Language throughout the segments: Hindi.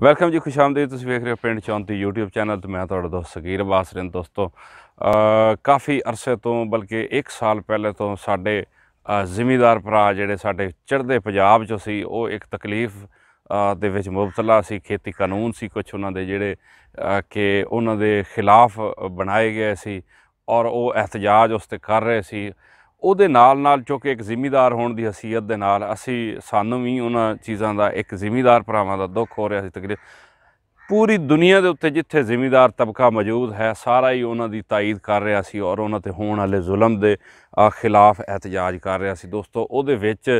वेलकम जी, खुश आमदीद। तुम वेख रहे हो पिंड चौंती यूट्यूब चैनल। तो मैं थोड़ा दोस्त सगीर अब्बास रिन। दोस्तों, काफ़ी अरसे तो बल्कि एक साल पहले तो साढ़े जिमीदार भरा जोड़े साढ़े चढ़ते पंजाब चो सी, वो एक तकलीफ दे विच मुबतला सी। खेती कानून सी कुछ उन्होंने जोड़े के उन्होंने खिलाफ बनाए गए सी और वो एहतजाज उसते कर रहे सी। ਉਹਦੇ ਨਾਲ चूँकि एक ਜ਼ਿਮੀਦਾਰ होने की हसीयत के नाल असी सानू भी उन्हां चीज़ों का एक ਜ਼ਿਮੀਦਾਰ ਭਰਾਵਾਂ का दुख हो रहा है। तकरीबन पूरी दुनिया के उत्ते जिथे ਜ਼ਿਮੀਦਾर तबका मौजूद है सारा ही उन्होंने ताईद कर रहा सी और उन्होंने ते होने वाले जुल्म के खिलाफ एहतजाज कर रहा सी। दोस्तों, उहदे विच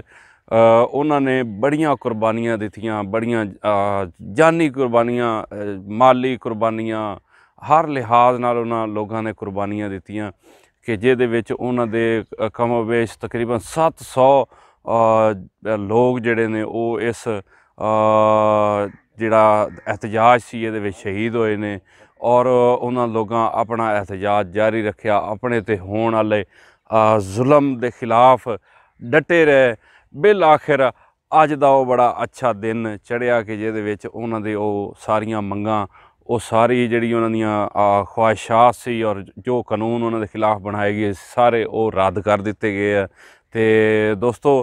उन्होंने बड़ियां कुर्बानियां दित्तियां, बड़ियां जानी कुर्बानियां, माली कुर्बानियां, हर लिहाज नाल उन्होंने लोगों ने कुर्बानियां दित्तियां कि जिहदे विच उन्हां दे कमोबेश तकरीबन 700 लोग जिहड़े ने वो इस जिहड़ा एहतजाज सी इहदे विच शहीद होए ने और उन्हां लोगां अपना एहतजाज जारी रखिया, अपने ते होण वाले जुल्म दे खिलाफ डटे रहे। बिल आखिर अज दा वो बड़ा अच्छा दिन चढ़िया कि जिहदे विच उन्हां दे वो सारियां मंगां, वो सारी जी उन्होंने ख्वाहिशात सी और जो कानून उन्होंने खिलाफ बनाए गए सारे वो रद्द कर दिते गए हैं। तो दोस्तों,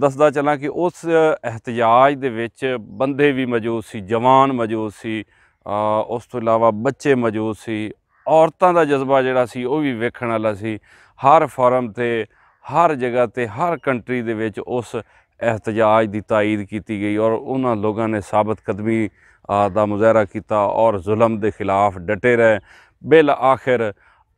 दसदा चलां कि उस एहतजाज दे विच बंदे भी मौजूद सी, जवान मौजूद सी, उस तो इलावा बच्चे मौजूद सी, औरतों का जज्बा जिहड़ा सी वो भी वेखण वाला सी। हर फोरम ते, हर जगह ते, हर कंट्री दे विच उस एहतजाज की ताईद की गई और उन्होंने लोगों ने साबित कदमी दा मुजाहरा किया और जुल्म के खिलाफ डटे रहे। बिल आखिर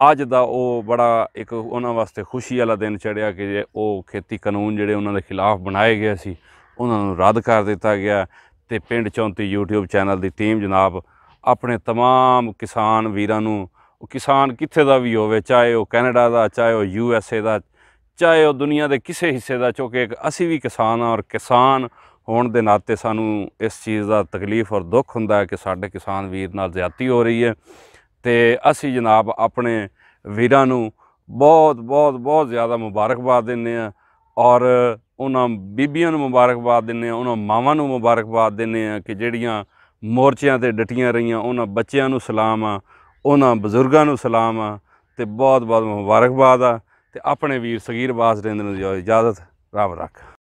अज दा वो बड़ा एक उन्होंने वास्ते खुशी वाला दिन चढ़िया कि वो खेती कानून जोड़े उन्होंने खिलाफ बनाए गए सी उन्होंने रद्द कर दिता गया। तो पिंड चौंती यूट्यूब चैनल की टीम जनाब अपने तमाम किसान वीरां नूं, किसान कित्थे दा भी होवे, चाहे वो कैनेडा का, चाहे वो USA का, चाहे वो दुनिया के किसी हिस्से का, चूँकि असी भी किसान हाँ और किसान होने के नाते सानू इस चीज़ का तकलीफ और दुख हुंदा है कि साढ़े किसान वीर नाल ज्यादती हो रही है। तो असी जनाब अपने वीरां नू बहुत बहुत बहुत ज़्यादा मुबारकबाद दिंदे आं और उन्हां बीबियां नू मुबारकबाद दिंदे आं, उन्हां मावां नू मुबारकबाद दिंदे आं कि जिहड़ियां मोर्चियां ते डटियां रहियां। उन्हां बच्चियां नू सलाम आ, उन्हां बजुर्गां नू सलाम आ ते बहुत बहुत मुबारकबाद आ। ते अपने वीर सगीर अब्बास रिंद नू इजाज़त, रब रख।